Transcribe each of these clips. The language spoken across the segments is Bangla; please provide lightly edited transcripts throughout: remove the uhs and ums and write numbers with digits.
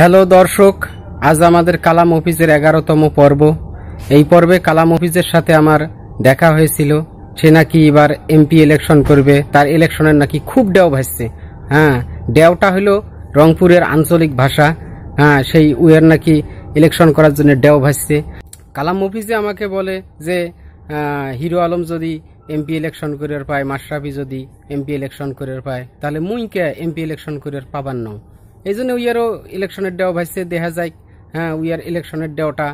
हेलो दर्शक आज आमादेर काला मफिजेर 11तम पर्व। एई पर्वे काला मफिजेर साथे आमार देखा हयेछिलो। से नाकि एबार एमपी इलेक्शन करबे, तार इलेक्शनेर नाकि खूब डेव भासछे। हाँ, डेवटा हलो रंगपुरेर आंचलिक भाषा। हाँ, सेई उएर नाकि इलेक्शन करार जोन्नो डेव भासछे। काला मफिजे आमाके बोले जे हिरो आलम जदि एमपी इलेक्शन करियर पाय, माशराफी जदि एमपी इलेक्शन करियर पाय, ताहले मुई के एमपी इलेक्शन करियर पाबान ना। एइजन्य उयारो इलेक्शनेर देव भाइसे देखा जाय। हाँ, उयार इलेक्शनेर देवटा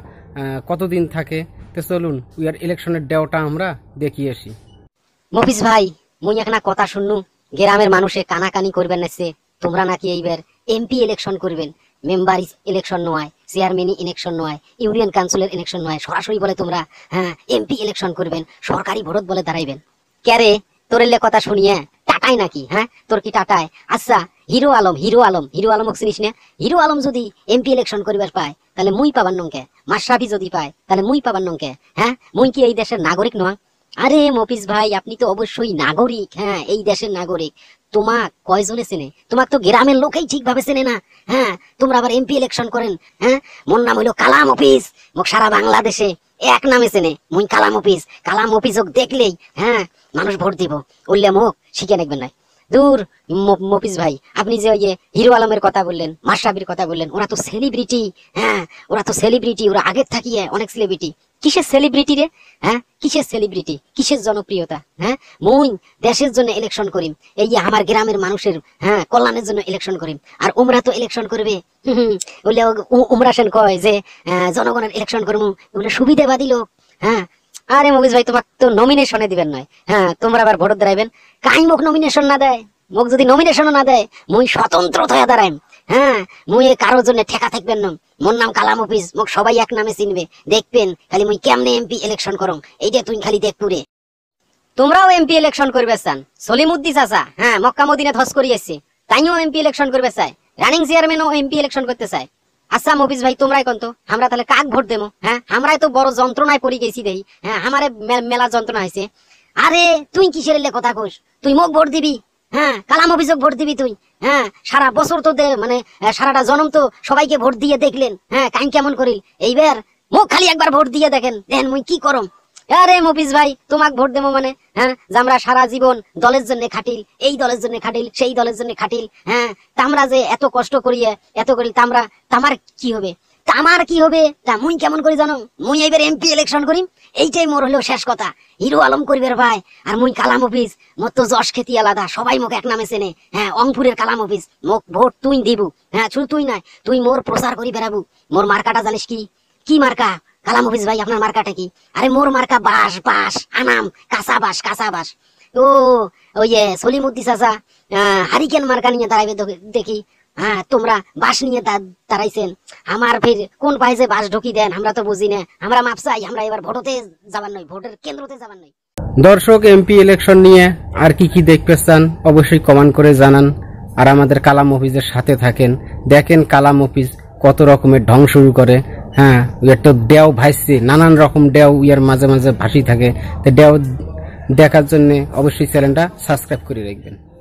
कतदिन थाके। तो चलुन उयार इलेक्शनेर देवटा आमरा देखि आसि। मफिज भाई, मुई एकना कथा शुनलुम ग्रामेर मानुषे कानाकानी करबेन नाइसे तोमरा नाकि एइबार एमपी इलेक्शन करबेन। मेम्बर इलेक्शन नय, चेयरमैन इलेक्शन नय, इউনিয়ন কাউন্সিলের ইলেকশন নয়, সরাসরি বলে তোমরা হ্যাঁ এমপি ইলেকশন করবেন, সরকারি ভোট বলে দাঁড়াইবেন। ক্যারে তোরলে কথা শুনিয়ে টাটাই নাকি? হ্যাঁ, তোর কি টাটাই? আচ্ছা হিরো আলম চিনিস না? হিরো আলম যদি এমপি ইলেকশন করিবার পায় তাহলে মুই পাবার নংকে, মাশরাফি যদি পায় তাহলে মুই পাবার নংকে। হ্যাঁ, মুই কি এই দেশের নাগরিক নয়? আরে মফিজ ভাই, আপনি তো অবশ্যই নাগরিক। হ্যাঁ, এই দেশের নাগরিক। তোমাক কয়জনে চেনে? তোমাক তো গ্রামের লোকেই ঠিকভাবে চেনে না। হ্যাঁ, তোমরা আবার এমপি ইলেকশন করেন। হ্যাঁ, মোর নাম হইলো কালা মফিজ, মোক সারা বাংলাদেশে এক নামে চেনে। মুই কালা মফিজ। কালা মফিজক দেখলেই হ্যাঁ মানুষ ভোট দিব। উল্লে মোক শিখে রাখবেন না। দূর মফিজ ভাই, আপনি যে ওই হিরো আলমের কথা বললেন, মাশরাফির কথা বললেন, ওরা তো সেলিব্রিটি। হ্যাঁ, ওরা তো সেলিব্রিটি, ওরা আগের থাকিয়ে অনেক সেলিব্রিটি। কিসের সেলিব্রিটি রে? হ্যাঁ, কিসের সেলিব্রিটি, কিসের জনপ্রিয়তা? হ্যাঁ, মুই দেশের জন্য ইলেকশন করিম, এই আমার গ্রামের মানুষের হ্যাঁ কল্যাণের জন্য ইলেকশন করিম। আর ওমরা তো ইলেকশন করবে, বললে ওমরা সেন কয় যে জনগণের ইলেকশন করবো, বললে সুবিধাবাদী লোক। হ্যাঁ, আরে মফিজ ভাই, তোমাকে তো নমিনেশনে দিবেন নয়। হ্যাঁ, তোমরা আবার ভোট দাঁড়াইবেন। কাই মোক নমিনেশন না দেয়? মোক যদি নমিনেশনও না দেয় মুই স্বতন্ত্র হয়ে দাঁড়াইম। হ্যাঁ, মুই কারোর জন্য ঠেকা থাকবেন না। মোর নাম কালা মফিজ, মোক সবাই এক নামে চিনবে। দেখবেন খালি মুই কেমনে এমপি ইলেকশন করং, এইটা তুই খালি দেখপুরে। তোমরাও এমপি ইলেকশন করবে চান? সলিমুদ্দি চাচা হ্যাঁ মক্কা মদিনা ধস করিয়েছে, তাইও এমপি ইলেকশন করবে চায়। রানিং চেয়ারম্যানও এমপি ইলেকশন করতে চায়। আচ্ছা মফিজ ভাই, তোমরাই কন তো আমরা তাহলে কাক ভোট দেবো? হ্যাঁ, আমরাই তো বড় যন্ত্রণায় পড়ে গেছি দেই। হ্যাঁ, আমারে মেলা যন্ত্রণা হয়েছে। আরে তুই কিসের লে কথা কস? তুই মোক ভোট দিবি? হ্যাঁ, কালা মফিজক ভোট দিবি তুই? হ্যাঁ, সারা বছর তো মানে সারাটা জনম তো সবাইকে ভোট দিয়ে দেখলেন। হ্যাঁ, কাই কেমন করিল? এইবার মোক খালি একবার ভোট দিয়ে দেখেন, দেখেন মুই কি করম। আরে মফিজ ভাই, তোমাক ভোট দেবো মানে? হ্যাঁ, আমরা সারা জীবন দলের জন্য খাটিল, এই দলের জন্য খাটিল, সেই দলের জন্য খাটিল। হ্যাঁ, তামরা যে এত কষ্ট করিয়ে এত করি, তামরা তামার কি হবে? তামার কি হবে তা মুই কেমন করি জানো? মুই এইবার এমপি ইলেকশন করিম, এইটাই মোর হলো শেষ কথা। হিরো আলম করিবের ভাই আর মুই কালা মফিজ। মোর তো যশ খ্যাতি আলাদা, সবাই মোক এক নামে চেনে। হ্যাঁ, অংপুরের কালা মফিজ, মোক ভোট তুই দিব। হ্যাঁ, শুধু তুই নাই, তুই মোর প্রচার করি বেড়াবো। মোর মার্কাটা জানিস কি? কি মার্কা কালা মফিজ ভাই, আপনার মার্কাটা কি? আরে মোর মার্কা বাস, বাস আনাম, কাঁচা বাস, কাঁচা বাস। ও ওই সলিমুদ্দি চাচা হারিকেন মার্কা নিয়ে দাঁড়াইবে দেখি। হ্যাঁ, তোমরা বাস নিয়ে দাঁড়াইছেন। আমার ফের কোন পাইছে বাস ঢুকি দেন, আমরা তো বুঝি না। আমরা মাপ চাই, আমরা এবার ভোটতে যাবার নয়, ভোটের কেন্দ্রতে যাবার নয়। দর্শক, এমপি ইলেকশন নিয়ে আর কি দেখতে চান অবশ্যই কমেন্ট করে জানান। আর আমাদের কালা মফিজের সাথে থাকেন, দেখেন কালা মফিজ কত রকমের ঢং শুরু করে। হ্যাঁ, উয়ার তো ডেও ভাসছে, নানান রকম ডেও উয়ার মাঝে মাঝে ভাসি থাকে। তো ডেও দেখার জন্য অবশ্যই চ্যানেলটা সাবস্ক্রাইব করে রাখবেন।